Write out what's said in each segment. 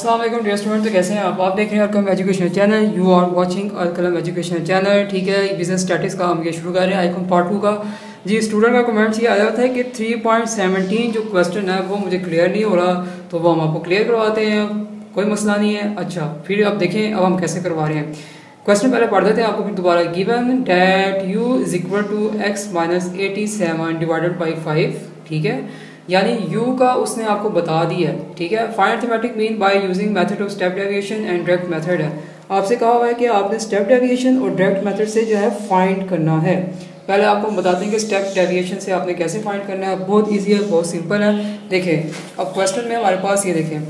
अस्सलाम वालेकुम dear student. तो कैसे हैं आप देख रहे हैं Alkalam education channel. You are watching Alkalam education channel. ठीक है, बिजनेस स्टैटिस्टिक्स का हम ये शुरू कर रहे हैं आइकॉन पार्ट 2 का। जी स्टूडेंट का कमेंट्स ये आया था कि 3.17 जो क्वेश्चन है वो मुझे क्लियर नहीं हो रहा, तो वो हम आपको क्लियर करवाते हैं, कोई मसला नहीं है। अच्छा, फिर आप देखें अब हम कैसे करवा रहे हैं। क्वेश्चन पहले पढ़ देते हैं आपको, फिर दोबारा। Given that u is equal to x minus 87 divided by 5। ठीक है, यानी u का उसने आपको बता दिया है। ठीक है, find arithmetic mean by using method of step deviation and direct method है। आपसे कहा हुआ है कि आपने स्टेप डेविएशन और डायरेक्ट मेथड से जो है फाइंड करना है। पहले आपको हम बताते हैं कि स्टेप डेविएशन से आपने कैसे फाइंड करना है। बहुत ईजी है, बहुत सिंपल है। देखें अब क्वेश्चन में हमारे पास ये देखें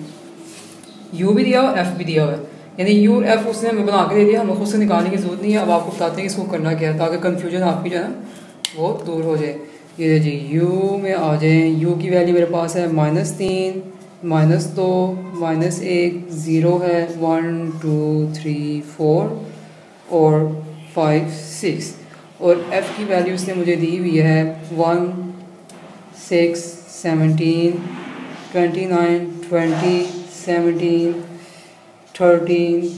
u भी दिया और f भी दिया हुआ है, यानी u f उसने हमें बना के दे दिया, हमें खुद से निकालने की जरूरत नहीं है। अब आपको बताते हैं इसको करना क्या है ताकि कन्फ्यूजन आपकी जो है वो दूर हो जाए। ये जी u में आ जाए, u की वैल्यू मेरे पास है -3 -2 -1 0 है 1 2 3 4 और 5 6 और f की वैल्यू उसने मुझे दी हुई है 1 6 17 29 20 17 13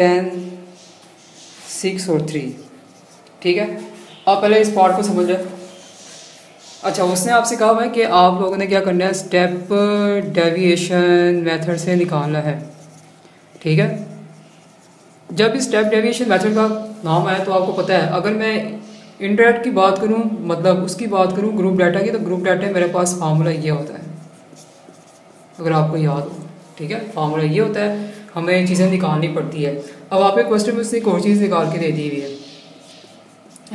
10 6 और 3। ठीक है, आप पहले इस पार्ट को समझ रहे। अच्छा, उसने आपसे कहा हुआ है कि आप लोगों ने क्या करना है, स्टेप डेविएशन मेथड से निकालना है। ठीक है, जब इस स्टेप डेविएशन मेथड का नाम आया तो आपको पता है, अगर मैं इंटरेक्ट की बात करूं, मतलब उसकी बात करूं ग्रुप डाटा की, तो ग्रुप डाटा मेरे पास फार्मूला ये होता है, अगर आपको याद हो। ठीक है, फार्मूला ये होता है, हमें चीज़ें निकालनी पड़ती है। अब आपके क्वेश्चन में उसने एक और चीज़ निकाल के दे दी हुई है,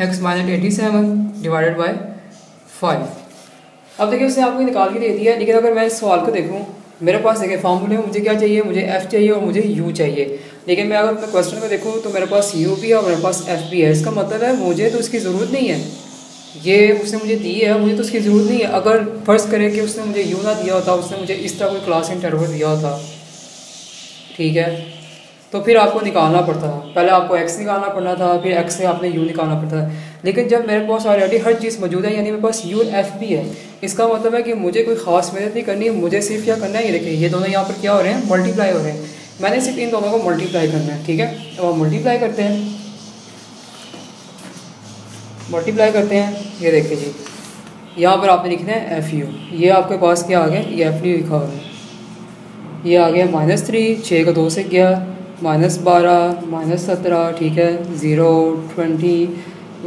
एक्स माइनस 87 डिवाइडेड बाई 5। अब देखिए उसने आपको निकाल के दे दिया है, लेकिन अगर मैं इस सवाल को देखूँ, मेरे पास देखिए फार्मूले में मुझे क्या चाहिए, मुझे f चाहिए और मुझे u चाहिए। लेकिन मैं अगर क्वेश्चन को देखूँ तो मेरे पास u भी है और मेरे पास f भी है। इसका मतलब है मुझे तो इसकी ज़रूरत नहीं है, ये उसने मुझे दी है, मुझे तो इसकी ज़रूरत नहीं है। अगर फर्ज करें कि उसने मुझे u ना दिया होता, उसने मुझे इस तरह कोई क्लास इंटरवल दिया होता, ठीक है, तो फिर आपको निकालना पड़ता था। पहले आपको x निकालना पड़ना था, फिर x से आपने u निकालना पड़ता था। लेकिन जब मेरे पास ऑलरेडी हर चीज़ मौजूद है, यानी मेरे पास u और f भी है, इसका मतलब है कि मुझे कोई ख़ास मेहनत नहीं करनी है। मुझे सिर्फ क्या करना है, ये देखिए ये दोनों यहाँ पर क्या हो रहे हैं, मल्टीप्लाई हो रहे हैं। मैंने सिर्फ इन दोनों को मल्टीप्लाई करना है। ठीक है, अब हम मल्टीप्लाई करते हैं, ये देखिए जी यहाँ पर आपने लिखना है एफ यू। ये आपके पास क्या आ गया, ये एफ यू लिखा हुआ है, ये आ गया -3 6 को 2 से गया -12 -17। ठीक है, 0 20,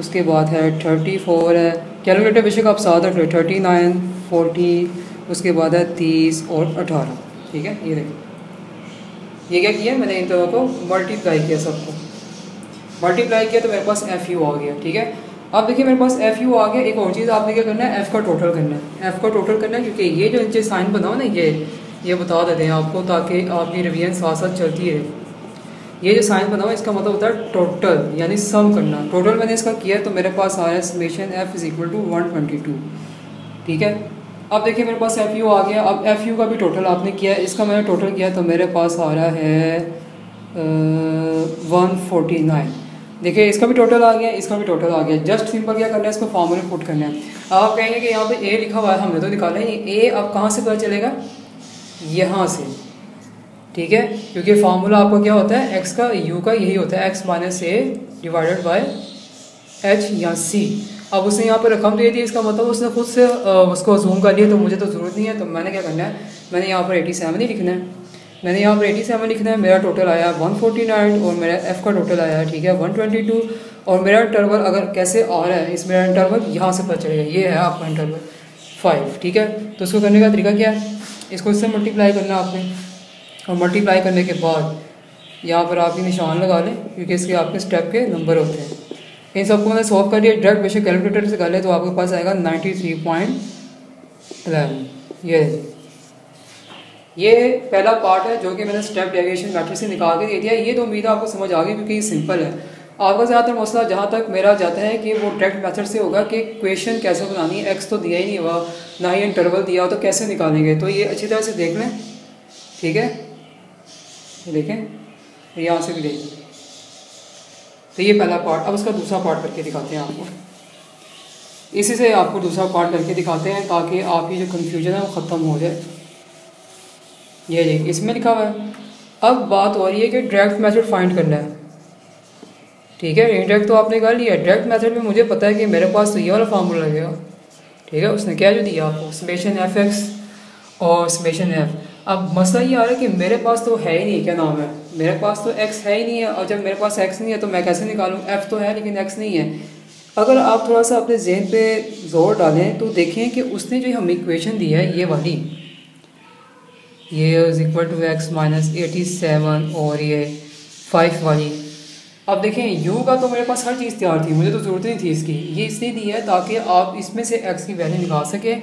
उसके बाद है 34 है, कैलकुलेटर बेशक आप साथ रख लो, 39 40, उसके बाद है 30 और 18। ठीक है, ये देखिए ये क्या किया मैंने, इन दोनों को मल्टीप्लाई किया, सबको मल्टीप्लाई किया तो मेरे पास एफ यू आ गया। ठीक है, अब देखिए मेरे पास एफ यू आ गया। एक और चीज़ आपने क्या करना है, एफ़ का टोटल करना है, क्योंकि ये जो नीचे साइन बनाओ ना, ये बता देते हैं आपको ताकि आपकी रिवीजन साथ साथ चलती रहे। ये जो साइन बना हुआ इसका मतलब होता है टोटल, यानी सम करना। टोटल मैंने इसका किया तो मेरे पास आया summation f is equal to 122। ठीक है, अब देखिए मेरे पास एफ यू आ गया। अब एफ यू का भी टोटल आपने किया, इसका मैंने टोटल किया तो मेरे पास आ रहा है 149। देखिए इसका भी टोटल आ गया, इसका भी टोटल आ गया। जस्ट सिंपल क्या करना है, इसको फॉर्मूले में पुट करना है। अब आप कहेंगे कि यहाँ पर ए लिखा हुआ है, हमने तो निकाला है ए, अब कहाँ से पता चलेगा, यहाँ से। ठीक है, क्योंकि फार्मूला आपका क्या होता है, x का u का यही होता है, x minus a divided by h या c। अब उसने यहाँ पर रकम दे दी, इसका मतलब उसने खुद से उसको जूम कर लिया, तो मुझे तो ज़रूरत नहीं है। तो मैंने क्या करना है, मैंने यहाँ पर 87 ही लिखना है, मेरा टोटल आया 149 और मेरा f का टोटल आया, ठीक है, 122। और मेरा इंटरवल अगर कैसे आ रहा है, इस मेरा इंटरवल यहाँ से पता चलेगा, ये है आपका इंटरवल 5। ठीक है, तो उसको करने का तरीका क्या है, इसको इससे मल्टीप्लाई करना आपने, और मल्टीप्लाई करने के बाद यहाँ पर आप ये निशान लगा लें, क्योंकि इसके आपके स्टेप के नंबर होते हैं। इन सबको मैंने सॉल्व कर लिया, डायरेक्ट बेशक कैलकुलेटर से कर ले तो आपके पास आएगा 93.11। ये पहला पार्ट है जो कि मैंने स्टेप डेविएशन मेथड से निकाल के दे दिया। ये तो उम्मीद है आपको समझ आ गई, क्योंकि ये सिंपल है। आपका ज़्यादातर मसला जहाँ तक मेरा जाता है कि वो डायरेक्ट मेथड से होगा कि क्वेश्चन कैसे बनानी है, एक्स तो दिया ही नहीं हुआ, ना ही इंटरवल दिया हो, तो कैसे निकालेंगे। तो ये अच्छी तरह से देख लें, ठीक है, देखें यहाँ से भी देख लें। तो ये पहला पार्ट, अब उसका दूसरा पार्ट करके दिखाते हैं आपको, इसी से आपको दूसरा पार्ट करके दिखाते हैं ताकि आपकी जो कन्फ्यूजन है वो ख़त्म हो जाए। ये जी इसमें लिखा हुआ है। अब बात हो रही है कि डायरेक्ट मेथड फाइंड करना है। ठीक है, इनडायरेक्ट तो आपने कर लिया, डायरेक्ट मेथड में मुझे पता है कि मेरे पास तो ये वाला फार्मूला लगेगा। ठीक है, उसने क्या जो दिया आपको समेशन fx और समेशन f। अब मसला ये आ रहा है कि मेरे पास तो है ही नहीं, क्या नाम है, मेरे पास तो x है ही नहीं है। और जब मेरे पास x नहीं है तो मैं कैसे निकालूँ, f तो है लेकिन x नहीं है। अगर आप थोड़ा सा अपने जहन पे जोर डालें तो देखें कि उसने जो हमें इक्वेशन दी है ये वाली, ये is equal to x minus 87 और ये 5 वाली। अब देखें u का तो मेरे पास हर चीज़ तैयार थी, मुझे तो ज़रूरत नहीं थी इसकी। ये इसलिए दी है ताकि आप इसमें से x की वैल्यू निकाल सकें।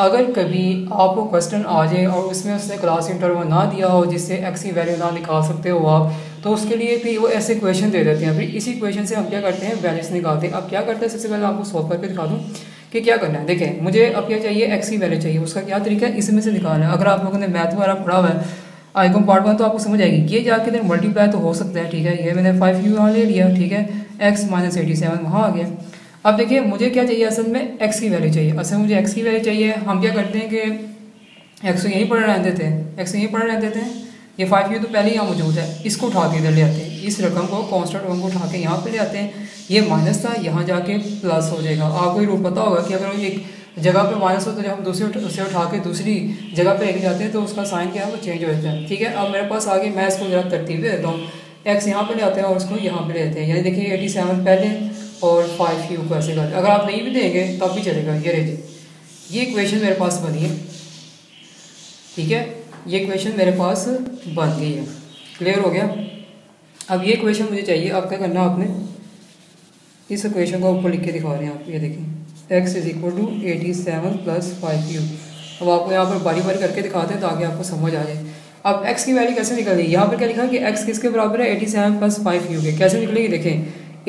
अगर कभी आपको क्वेश्चन आ जाए और उसमें उसने क्लास इंटरवल ना दिया हो जिससे x की वैल्यू ना निकाल सकते हो आप, तो उसके लिए भी वो ऐसे इक्वेशन दे देते हैं। फिर इसी इक्वेशन से हम क्या करते हैं, वैल्यूज निकालते हैं। अब क्या करते हैं, सबसे पहले आपको सॉल्व करके दिखा दूँ कि क्या करना है। देखें मुझे अब क्या चाहिए, एक्स की वैल्यू चाहिए, उसका क्या तरीका है, इसमें से निकालना है। अगर आप लोगों ने मैथ वगैरह पढ़ा हुआ है आइकॉम पार्ट वन तो आपको समझ आएगी। ये जाके इधर मल्टीप्लाई तो हो सकता है, ठीक है, ये मैंने 5u यहाँ ले लिया, ठीक है, एक्स माइनस 87 वहाँ आ गया। अब देखिए मुझे क्या चाहिए, असल में एक्स की वैल्यू चाहिए, असल मुझे एक्स की वैल्यू चाहिए। हम क्या करते हैं कि एक्स को यहीं पढ़ रहने देते हैं, एक्स को यहीं पढ़ रहने देते हैं। ये 5u तो पहले ही यहाँ मौजूद है, इसको उठा के इधर ले आते हैं, इस रकम को कॉन्स्टेंट रकम को उठा के यहाँ पे ले आते हैं। ये माइनस था, यहाँ जाके प्लस हो जाएगा। आपको ये रूल पता होगा कि अगर एक जगह पे माइनस हो तो जब हम उसे उठा के दूसरी जगह पे लेके जाते हैं तो उसका साइन क्या है वो चेंज हो जाता है। ठीक है, अब मेरे पास आगे मैं इसको जरा तरतीब दे देता हूँ, एक्स यहाँ पर ले आते हैं और उसको यहाँ पर ले आते हैं। यानी देखिए 87 पहले और 5u को ऐसे करते, अगर आप नहीं भी देंगे तब भी चलेगा। ये देखिए ये इक्वेशन मेरे पास बनी है, ठीक है, ये इक्वेशन मेरे पास बन गई है, क्लियर हो गया। अब ये इक्वेशन मुझे चाहिए, अब क्या करना आपने इस इक्वेशन को ऊपर लिख के दिखा रहे हैं आप। ये देखें x is equal to 87 plus 5u। अब आपको यहाँ पर बारी बारी करके दिखाते हैं ताकि आपको समझ आ जाए। अब x की वैल्यू कैसे निकल रही है, यहाँ पर क्या लिखा है कि x किसके बराबर है 87 प्लस 5u के। कैसे निकलेगी देखें,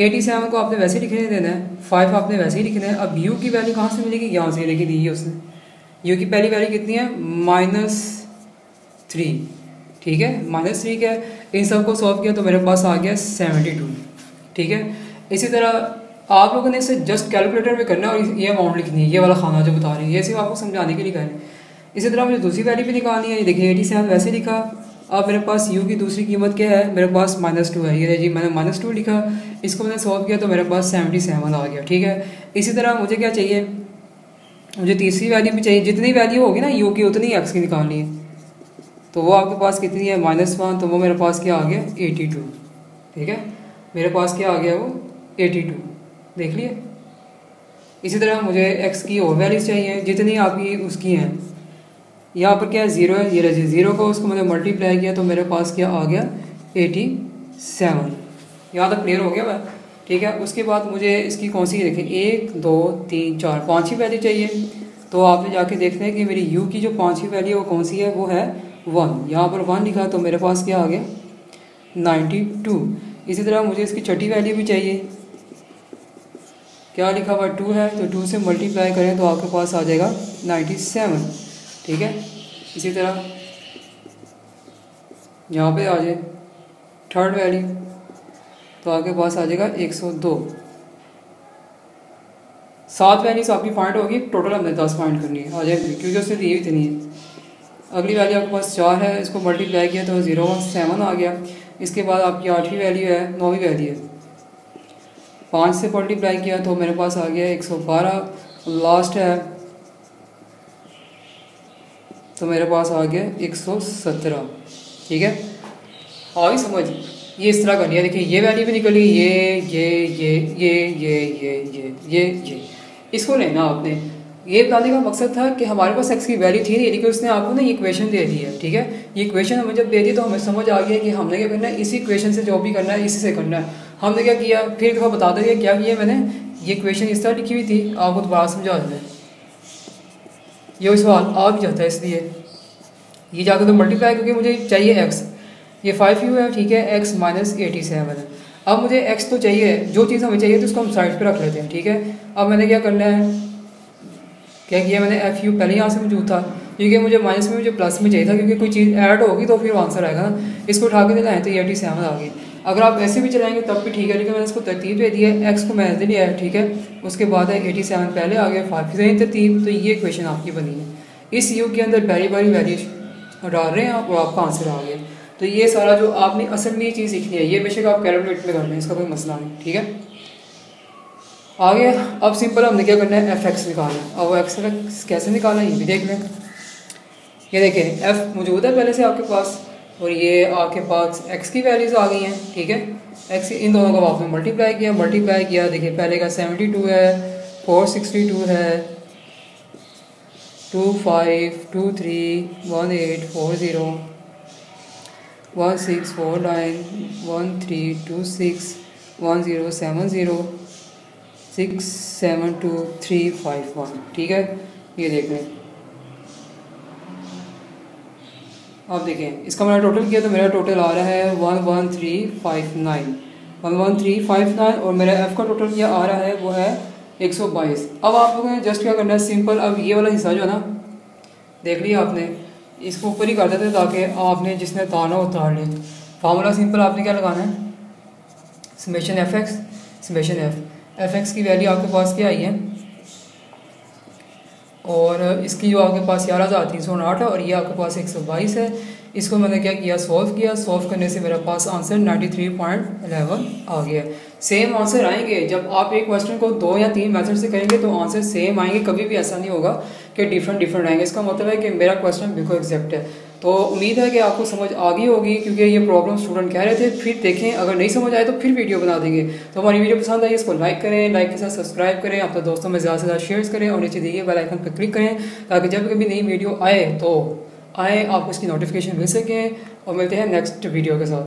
87 को आपने वैसे लिखने देना है, 5 आपने वैसे ही लिखना है। अब u की वैल्यू कहाँ से मिलेगी, यहाँ से लिखी दी है उसने। u की पहली वैल्यू कितनी है -3, ठीक है, -3 क्या है। इन सब को सॉल्व किया तो मेरे पास आ गया 72, ठीक है। इसी तरह आप लोगों ने इसे जस्ट कैलकुलेटर में करना है और ये अमाउंट लिखनी है, ये वाला खाना जो बता रही है, ये सिर्फ आपको समझाने के लिए करें। इसी तरह मुझे दूसरी वैल्यू भी निकालनी है। ये देखिए 87 वैसे लिखा, अब मेरे पास u की दूसरी कीमत क्या है, मेरे पास -2 है। ये जी मैंने -2 लिखा, इसको मैंने सॉल्व किया तो मेरे पास 77 आ गया, ठीक है। इसी तरह मुझे क्या चाहिए, मुझे तीसरी वैल्यू भी चाहिए, जितनी वैल्यू होगी ना u की उतनी एक्स की निकालनी है। तो वो आपके पास कितनी है -1, तो वो मेरे पास क्या आ गया 82, ठीक है, मेरे पास क्या आ गया वो 82, देख लिए। इसी तरह मुझे x की और वैल्यूज चाहिए जितनी आपकी उसकी हैं। यहाँ पर क्या है 0 है, ये रही 0 को उसको मैंने मल्टीप्लाई किया तो मेरे पास क्या आ गया 87। यहाँ तक क्लियर हो गया मैं, ठीक है। उसके बाद मुझे इसकी कौन सी देखें 1 2 3 4 5वीं वैल्यू चाहिए, तो आपने जाके देखना है कि मेरी u की जो 5वीं वैल्यू है वो कौन सी है, वो है 1। यहाँ पर 1 लिखा तो मेरे पास क्या आ गया 92। इसी तरह मुझे इसकी छठी वैल्यू भी चाहिए, क्या लिखा हुआ 2 है, तो 2 से मल्टीप्लाई करें तो आपके पास आ जाएगा 97, ठीक है। इसी तरह यहाँ पे आ जाए थर्ड वैल्यू तो आपके पास आ जाएगा 102। 7 वैल्यूज आपकी फाइंड होगी, टोटल हमने 10 फाइंड करनी है आ जाएगी क्योंकि उसने दी हुई इतनी है। अगली वैल्यू आपके पास 4 है, इसको मल्टीप्लाई किया तो 07 आ गया। इसके बाद आपकी 8वीं वैल्यू है, 9वीं वैल्यू है, 5 से मल्टीप्लाई किया तो मेरे पास आ गया 112। लास्ट है तो मेरे पास आ गया 117, ठीक है। आगे समझ ये इस तरह करनी है। देखिए ये वैल्यू भी निकली, ये इसको लेना आपने। ये बताने का मकसद था कि हमारे पास x की वैल्यू थी नहीं, लेकिन उसने आपको ना ये इक्वेशन दे दी है, ठीक है। ये इक्वेशन हमें जब दे दी तो हमें समझ आ गया कि हमने क्या करना है, इसी इक्वेशन से जो भी करना है इसी से करना है। हमने क्या किया, फिर एक दफ़ा बता दें क्या किया मैंने, ये इक्वेशन इस तरह लिखी हुई थी, आपको दोबारा समझा दें। ये सवाल आ भी जाता है इसलिए ये जाकर तो मल्टीप्लाई, क्योंकि मुझे चाहिए एक्स, ये 5u है, ठीक है, x माइनस 87 है। अब मुझे x तो चाहिए, जो चीज़ हमें चाहिए तो उसको हम साइड पे रख लेते हैं, ठीक है। अब मैंने क्या करना है, क्या किया मैंने, fu पहले यहाँ से मौजूद था क्योंकि मुझे माइनस में मुझे प्लस में चाहिए था, क्योंकि कोई चीज़ ऐड होगी तो फिर आंसर आएगा ना। इसको उठा के दिलाएँ तो ये 87 आ गई। अगर आप ऐसे भी चलाएंगे तब भी ठीक है, लेकिन मैंने इसको तरतीब दे दी है, x को मैंने दे लिया है, ठीक है। उसके बाद है 87 पहले आ गया, 5 तरतीब, तो ये इक्वेशन आपकी बनी है। इस u के अंदर पहली बारी वैल्यू हटा रहे हैं और आपका आंसर आ गया। तो ये सारा जो आपने असल में ये चीज़ सीखनी है, ये बेशक आप कैलकुलेट में कर लें, इसका कोई मसला नहीं, ठीक है। आगे अब सिंपल हमने क्या करना है, एफ एक्स निकालना है। अब एक्स कैसे निकालना है ये भी देख लें। ये देखें एफ मौजूद है पहले से आपके पास, और ये आपके पास एक्स की वैल्यूज़ आ गई हैं, ठीक है। एक्स इन दोनों को आपने मल्टीप्लाई किया, देखिए पहले का 72 है, 462 है, 25231840164913261070672351, ठीक है। ये देख लें आप, देखें इसका मैंने टोटल किया तो मेरा टोटल आ रहा है 11359 और मेरा एफ़ का टोटल क्या आ रहा है वो है 122। अब आप लोगों ने जस्ट क्या करना है सिंपल, अब ये वाला हिस्सा जो है ना देख लिया आपने, इसको ऊपर ही कर देते ताकि आपने जिसने ताना उतार लें। फार्मूला सिंपल आपने क्या लगाना है, summation f x summation f. F x की वैल्यू आपके पास क्या आई है, और इसकी जो आपके पास 11308 है और ये आपके पास 122 है। इसको मैंने क्या किया, सॉल्व करने से मेरे पास आंसर 93.11 आ गया। सेम आंसर आएंगे जब आप एक क्वेश्चन को दो या तीन मेथड से करेंगे तो आंसर सेम आएंगे, कभी भी ऐसा नहीं होगा कि डिफरेंट आएंगे। इसका मतलब है कि मेरा क्वेश्चन बिल्कुल एग्जैक्ट है। तो उम्मीद है कि आपको समझ आ गई होगी, क्योंकि ये प्रॉब्लम स्टूडेंट कह रहे थे। फिर देखें, अगर नहीं समझ आए तो फिर वीडियो बना देंगे। तो हमारी वीडियो पसंद आई इसको लाइक करें, लाइक के साथ सब्सक्राइब करें, अपने दोस्तों में ज़्यादा से ज़्यादा शेयर करें और नीचे दिए बेल आइकन पर क्लिक करें ताकि जब कभी नई वीडियो आए तो आपको इसकी नोटिफिकेशन मिल सके। और मिलते हैं नेक्स्ट वीडियो के साथ।